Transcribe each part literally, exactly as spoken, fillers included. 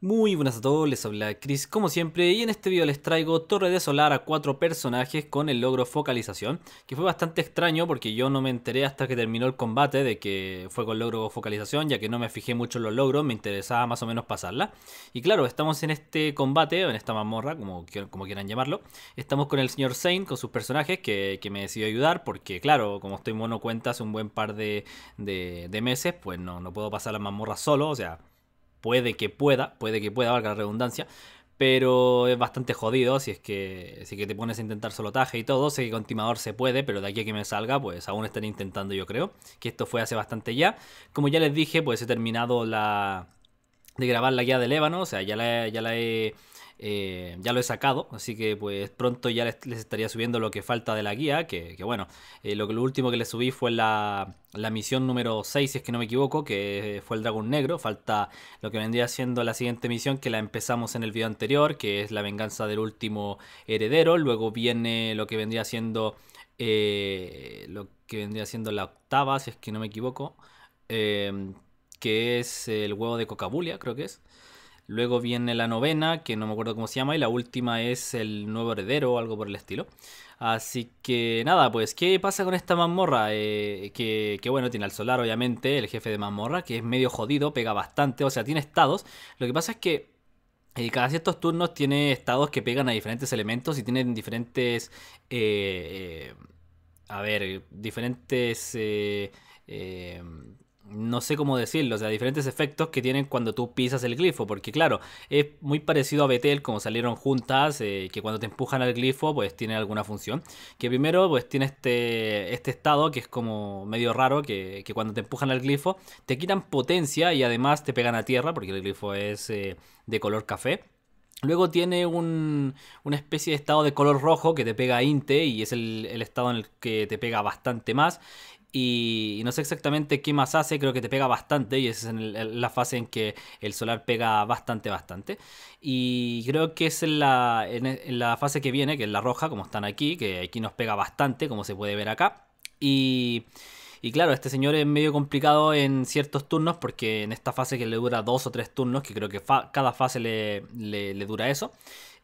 Muy buenas a todos, les habla Chris como siempre y en este video les traigo Torre de Solar a cuatro personajes con el logro focalización, que fue bastante extraño porque yo no me enteré hasta que terminó el combate de que fue con logro focalización, ya que no me fijé mucho en los logros, me interesaba más o menos pasarla. Y claro, estamos en este combate, en esta mazmorra, como, como quieran llamarlo. Estamos con el señor Zayn, con sus personajes que, que me decidió ayudar porque claro, como estoy mono cuenta hace un buen par de, de, de meses, pues no, no puedo pasar la mazmorra solo, o sea... Puede que pueda, puede que pueda, valga la redundancia, pero es bastante jodido si es que, si es que te pones a intentar solotaje y todo. Sé que con Timador se puede, pero de aquí a que me salga, pues aún están intentando, yo creo. Que esto fue hace bastante ya. Como ya les dije, pues he terminado la de grabar la guía del ébano, o sea, ya la, ya la he... Eh, ya lo he sacado, así que pues pronto ya les, les estaría subiendo lo que falta de la guía, que, que bueno, eh, lo, lo último que les subí fue la, la misión número seis, si es que no me equivoco, que fue el dragón negro. Falta lo que vendría siendo la siguiente misión, que la empezamos en el video anterior, que es la venganza del último heredero. Luego viene lo que vendría siendo eh, lo que vendría siendo la octava, si es que no me equivoco, eh, que es el huevo de Cocabulia, creo que es. Luego viene la novena, que no me acuerdo cómo se llama, y la última es el nuevo heredero o algo por el estilo. Así que nada, pues, ¿qué pasa con esta mazmorra? Eh, que, que bueno, tiene al solar, obviamente, el jefe de mazmorra, que es medio jodido, pega bastante, o sea, tiene estados. Lo que pasa es que eh, cada ciertos turnos tiene estados que pegan a diferentes elementos y tienen diferentes... Eh, eh, a ver, diferentes... Eh, eh, no sé cómo decirlo, o sea, diferentes efectos que tienen cuando tú pisas el glifo, porque claro, es muy parecido a Betel, como salieron juntas, eh, que cuando te empujan al glifo, pues tiene alguna función, que primero pues tiene este, este estado que es como medio raro, que, que cuando te empujan al glifo, te quitan potencia y además te pegan a tierra, porque el glifo es eh, de color café. Luego tiene un, una especie de estado de color rojo que te pega a Inte, y es el, el estado en el que te pega bastante más. Y no sé exactamente qué más hace, creo que te pega bastante y esa es en el, la fase en que el solar pega bastante, bastante. Y creo que es en la, en, en la fase que viene, que es la roja, como están aquí, que aquí nos pega bastante, como se puede ver acá. Y... Y claro, este señor es medio complicado en ciertos turnos porque en esta fase que le dura dos o tres turnos, que creo que fa cada fase le, le, le dura eso,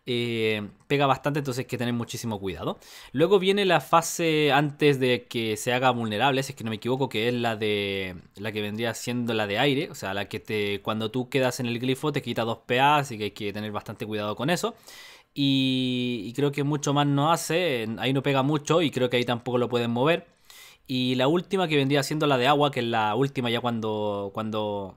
eh, pega bastante, entonces hay que tener muchísimo cuidado. Luego viene la fase antes de que se haga vulnerable, si es que no me equivoco, que es la de la que vendría siendo la de aire, o sea, la que te cuando tú quedas en el glifo te quita dos P A, así que hay que tener bastante cuidado con eso. Y, y creo que mucho más no hace, ahí no pega mucho y creo que ahí tampoco lo pueden mover. Y la última que vendría siendo la de agua, que es la última ya cuando, cuando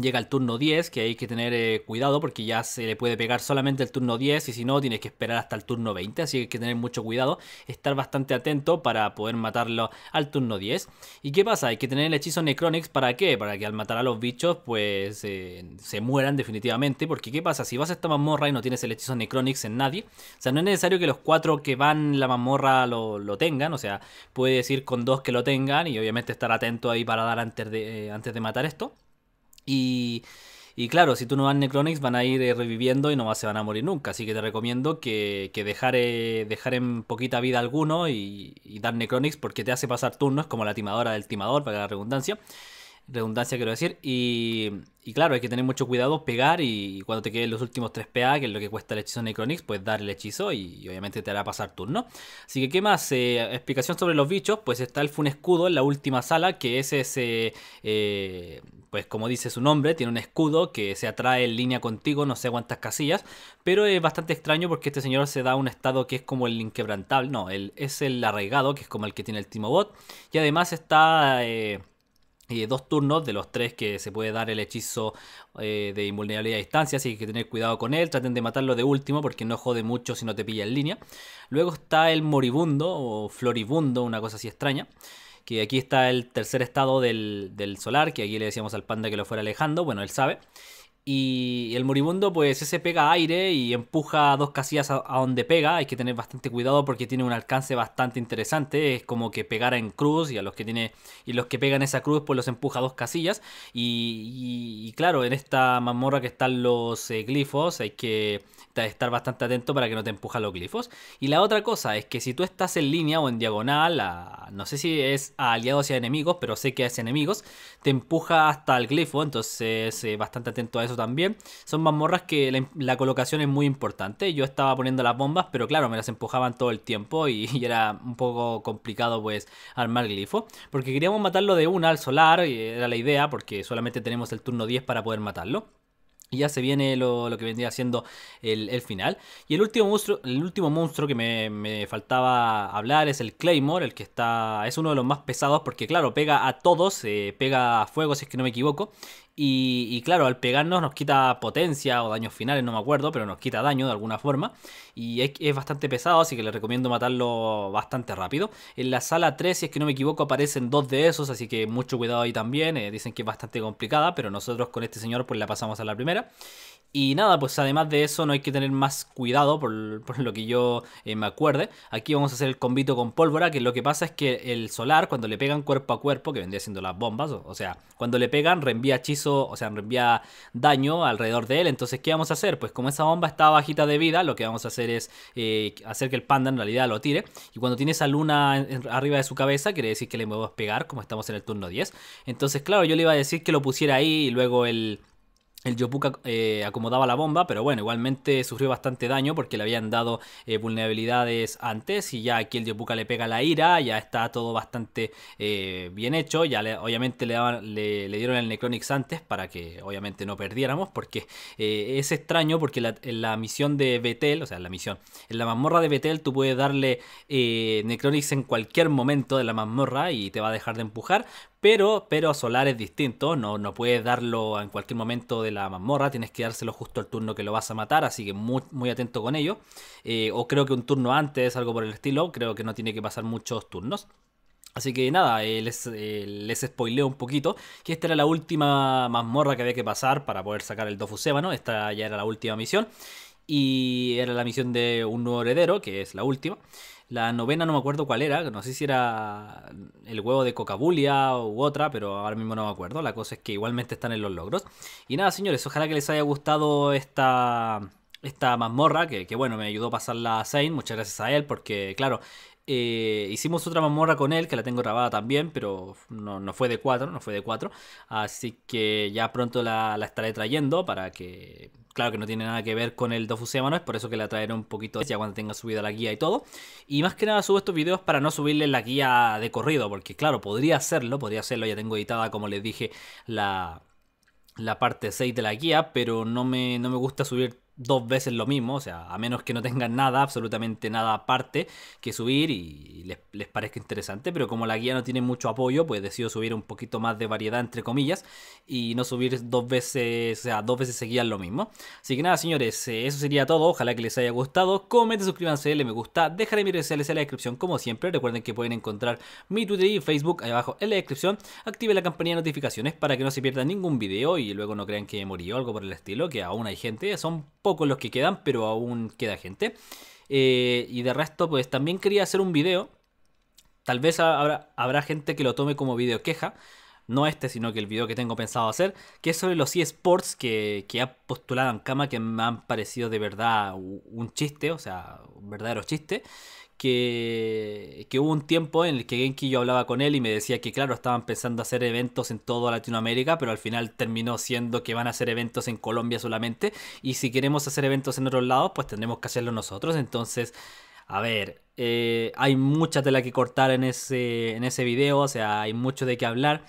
llega el turno diez, que hay que tener eh, cuidado porque ya se le puede pegar solamente el turno diez y si no tienes que esperar hasta el turno veinte, así que hay que tener mucho cuidado, estar bastante atento para poder matarlo al turno diez. ¿Y qué pasa? Hay que tener el hechizo Necronix, ¿para qué? Para que al matar a los bichos pues eh, se mueran definitivamente, porque ¿qué pasa? Si vas a esta mazmorra y no tienes el hechizo Necronix en nadie, o sea, no es necesario que los cuatro que van la mazmorra lo, lo tengan, o sea, puedes ir con dos que lo tengan y obviamente estar atento ahí para dar antes de, eh, antes de matar esto. Y, y claro, si tú no vas Necronix van a ir reviviendo y no se van a morir nunca. Así que te recomiendo que, que dejar, eh, dejar en poquita vida alguno y, y dar Necronix porque te hace pasar turnos como la timadora del timador, para la redundancia. Redundancia quiero decir. Y, y claro, hay que tener mucho cuidado, pegar y, y cuando te queden los últimos tres P A, que es lo que cuesta el hechizo Necronix, pues dar el hechizo y, y obviamente te hará pasar turno. Así que, ¿qué más? Eh, explicación sobre los bichos, pues está el funescudo en la última sala, que es ese, eh, pues como dice su nombre, tiene un escudo que se atrae en línea contigo, no sé cuántas casillas, pero es bastante extraño porque este señor se da un estado que es como el inquebrantable, no, el, es el arraigado, que es como el que tiene el Timobot, y además está... Eh, Y dos turnos de los tres que se puede dar el hechizo eh, de invulnerabilidad a distancia, así que hay que tener cuidado con él, traten de matarlo de último porque no jode mucho si no te pilla en línea. Luego está el moribundo o floribundo, una cosa así extraña, que aquí está el tercer estado del, del solar, que aquí le decíamos al panda que lo fuera alejando, bueno, él sabe. Y el moribundo pues ese pega aire y empuja dos casillas a, a donde pega, hay que tener bastante cuidado porque tiene un alcance bastante interesante, es como que pegara en cruz y a los que tiene y los que pegan esa cruz pues los empuja dos casillas y, y, y claro, en esta mazmorra que están los eh, glifos hay que estar bastante atento para que no te empujan los glifos. Y la otra cosa es que si tú estás en línea o en diagonal, a, no sé si es a aliados y a enemigos, pero sé que es enemigos, te empuja hasta el glifo, entonces eh, bastante atento a eso también. Son mazmorras que la, la colocación es muy importante. Yo estaba poniendo las bombas, pero claro, me las empujaban todo el tiempo y, y era un poco complicado pues armar glifo, porque queríamos matarlo de una al solar, y era la idea, porque solamente tenemos el turno diez para poder matarlo. Y ya se viene lo, lo que vendría siendo el, el final. Y el último monstruo, el último monstruo que me, me faltaba hablar es el Claymore, el que está es uno de los más pesados porque, claro, pega a todos, eh, pega a fuego si es que no me equivoco. Y, y claro, al pegarnos nos quita potencia o daños finales, no me acuerdo, pero nos quita daño de alguna forma. Y es, es bastante pesado, así que les recomiendo matarlo bastante rápido. En la sala tres, si es que no me equivoco, aparecen dos de esos, así que mucho cuidado ahí también. Eh, dicen que es bastante complicada, pero nosotros con este señor pues la pasamos a la primera. Y nada, pues además de eso no hay que tener más cuidado por, por lo que yo eh, me acuerde. Aquí vamos a hacer el combito con pólvora, que lo que pasa es que el solar cuando le pegan cuerpo a cuerpo, que vendría siendo las bombas, o, o sea, cuando le pegan reenvía hechizo, o sea, reenvía daño alrededor de él. Entonces, ¿qué vamos a hacer? Pues como esa bomba está bajita de vida, lo que vamos a hacer es eh, hacer que el panda en realidad lo tire. Y cuando tiene esa luna en, en, arriba de su cabeza, quiere decir que le podemos pegar, como estamos en el turno diez. Entonces, claro, yo le iba a decir que lo pusiera ahí y luego el... El Jopuka eh, acomodaba la bomba, pero bueno, igualmente sufrió bastante daño porque le habían dado eh, vulnerabilidades antes. Y ya aquí el Jopuka le pega la ira, ya está todo bastante eh, bien hecho. Ya le, obviamente le, daban, le, le dieron el Necronix antes para que obviamente no perdiéramos. Porque eh, es extraño porque la, en la misión de Betel, o sea, en la misión, en la mazmorra de Betel tú puedes darle eh, Necronix en cualquier momento de la mazmorra y te va a dejar de empujar. Pero, pero solar es distinto, no, no puedes darlo en cualquier momento de la mazmorra, tienes que dárselo justo al turno que lo vas a matar, así que muy, muy atento con ello. Eh, o creo que un turno antes, algo por el estilo, creo que no tiene que pasar muchos turnos. Así que nada, eh, les, eh, les spoileo un poquito que esta era la última mazmorra que había que pasar para poder sacar el Dofusébano, esta ya era la última misión. Y era la misión de un nuevo heredero, que es la última. La novena no me acuerdo cuál era, no sé si era el huevo de Cocabulia u otra, pero ahora mismo no me acuerdo. La cosa es que igualmente están en los logros. Y nada, señores, ojalá que les haya gustado esta, esta mazmorra, que, que bueno, me ayudó a pasarla a Zayn. Muchas gracias a él, porque claro... Eh, hicimos otra mazmorra con él, que la tengo grabada también, pero no, no fue de cuatro, no fue de cuatro. Así que ya pronto la, la estaré trayendo para que... Claro que no tiene nada que ver con el Dofusébano, es por eso que la traeré un poquito ya cuando tenga subida la guía y todo. Y más que nada subo estos videos para no subirle la guía de corrido, porque claro, podría hacerlo, podría hacerlo, ya tengo editada, como les dije, la, la parte seis de la guía, pero no me, no me gusta subir dos veces lo mismo, o sea, a menos que no tengan nada, absolutamente nada aparte que subir y les, les parezca interesante, pero como la guía no tiene mucho apoyo, pues decido subir un poquito más de variedad entre comillas y no subir dos veces, o sea, dos veces seguidas lo mismo. Así que nada, señores, eso sería todo, ojalá que les haya gustado, comenten, suscríbanse, denle me gusta, dejaré mis redes sociales en la descripción como siempre, recuerden que pueden encontrar mi Twitter y Facebook ahí abajo en la descripción, activen la campanilla de notificaciones para que no se pierdan ningún video y luego no crean que morí o algo por el estilo, que aún hay gente, son pocos los que quedan, pero aún queda gente. Eh, y de resto, pues también quería hacer un video. Tal vez habrá, habrá gente que lo tome como video queja. No este, sino que el video que tengo pensado hacer, que es sobre los eSports que, que ha postulado Ankama, que me han parecido de verdad un chiste, o sea, un verdadero chiste. Que, que hubo un tiempo en el que Genki yo hablaba con él y me decía que claro, estaban pensando hacer eventos en toda Latinoamérica, pero al final terminó siendo que van a hacer eventos en Colombia solamente, y si queremos hacer eventos en otros lados, pues tendremos que hacerlo nosotros. Entonces, a ver, eh, hay mucha tela que cortar en ese, en ese video, o sea, hay mucho de qué hablar.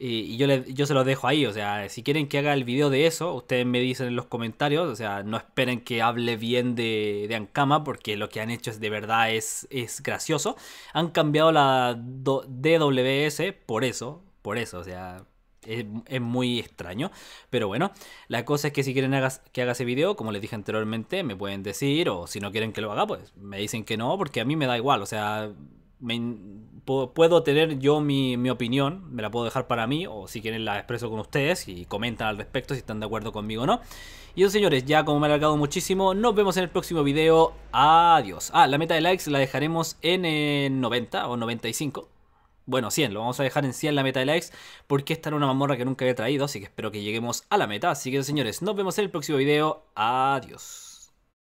Y yo, le, yo se los dejo ahí, o sea, si quieren que haga el video de eso, ustedes me dicen en los comentarios, o sea, no esperen que hable bien de, de Ankama, porque lo que han hecho es de verdad es, es gracioso. Han cambiado la D W S por eso, por eso, o sea... Es, es muy extraño, pero bueno, la cosa es que si quieren hagas, que haga ese video, como les dije anteriormente, me pueden decir, o si no quieren que lo haga, pues me dicen que no, porque a mí me da igual, o sea, me, puedo, puedo tener yo mi, mi opinión, me la puedo dejar para mí, o si quieren la expreso con ustedes y comentan al respecto si están de acuerdo conmigo o no. Y eso, señores, ya como me he alargado muchísimo, nos vemos en el próximo video, adiós. Ah, la meta de likes la dejaremos en eh, noventa o noventa y cinco. Bueno, cien, lo vamos a dejar en cien la meta de likes, porque esta era una mazmorra que nunca había traído, así que espero que lleguemos a la meta. Así que, señores, nos vemos en el próximo video. Adiós.